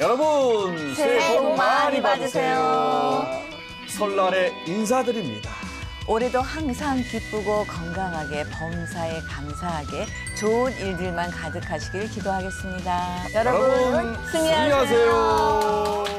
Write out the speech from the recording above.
여러분 새해 복 많이 받으세요. 설날에 인사드립니다. 올해도 항상 기쁘고 건강하게 범사에 감사하게 좋은 일들만 가득하시길 기도하겠습니다. 여러분 승리하세요.